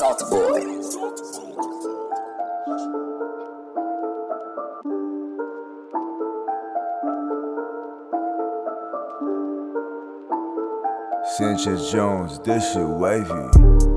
Saltboy. Sanchez Jones, this shit wavy.